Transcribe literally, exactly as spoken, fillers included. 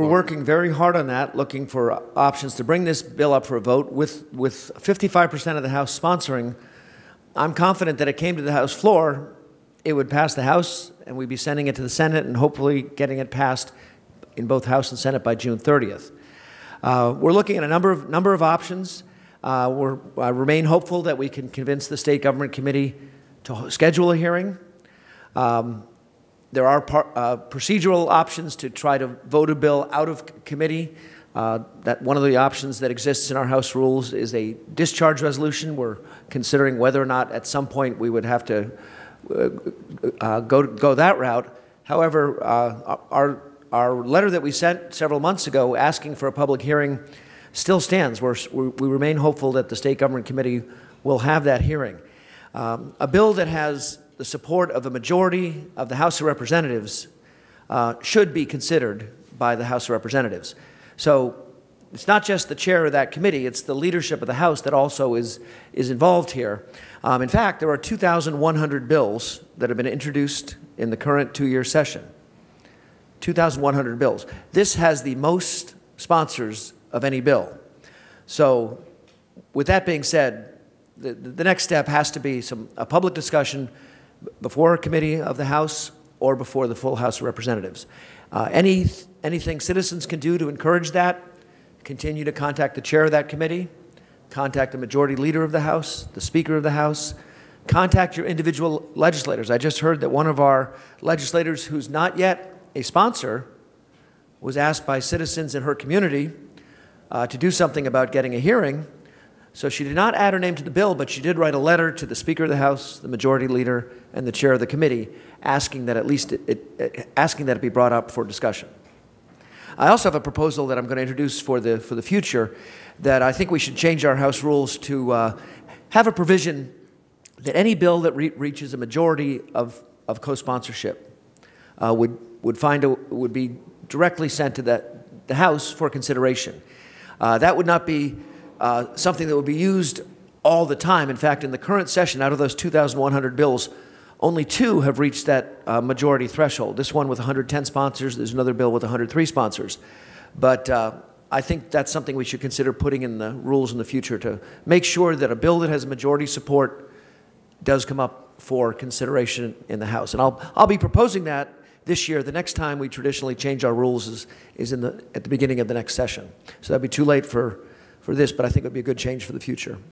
We're working very hard on that, looking for options to bring this bill up for a vote with, with fifty-five percent of the House sponsoring. I'm confident that it came to the House floor, it would pass the House, and we'd be sending it to the Senate and hopefully getting it passed in both House and Senate by June thirtieth. Uh, we're looking at a number of, number of options. Uh, we're, I remain hopeful that we can convince the State Government Committee to schedule a hearing. Um, There are par uh, procedural options to try to vote a bill out of committee. Uh, that one of the options that exists in our House rules is a discharge resolution. We're considering whether or not at some point we would have to uh, uh, go, to, go that route. However, uh, our, our letter that we sent several months ago asking for a public hearing still stands. We're, we remain hopeful that the State Government Committee will have that hearing. Um, a bill that has the support of a majority of the House of Representatives uh, should be considered by the House of Representatives. So it's not just the chair of that committee, it's the leadership of the House that also is, is involved here. Um, in fact, there are two thousand one hundred bills that have been introduced in the current two-year session. two thousand one hundred bills. This has the most sponsors of any bill. So with that being said, the, the next step has to be some, a public discussion before a committee of the House or before the full House of Representatives. Uh, any, anything citizens can do to encourage that, continue to contact the chair of that committee, contact the majority leader of the House, the Speaker of the House, contact your individual legislators. I just heard that one of our legislators who's not yet a sponsor was asked by citizens in her community uh, to do something about getting a hearing. So she did not add her name to the bill, but she did write a letter to the Speaker of the House, the Majority Leader, and the Chair of the Committee, asking that at least it, it, it, asking that it be brought up for discussion. I also have a proposal that I'm going to introduce for the for the future, that I think we should change our House rules to uh, have a provision that any bill that re reaches a majority of of co-sponsorship uh, would would find a, would be directly sent to the the House for consideration. Uh, that would not be Uh, something that would be used all the time. In fact, in the current session, out of those two thousand one hundred bills, only two have reached that uh, majority threshold. This one with one hundred ten sponsors, there's another bill with one hundred three sponsors. But uh, I think that's something we should consider putting in the rules in the future to make sure that a bill that has majority support does come up for consideration in the House. And I'll, I'll be proposing that this year. The next time we traditionally change our rules is, is in the, at the beginning of the next session. So that'd be too late for for this, but I think it would be a good change for the future.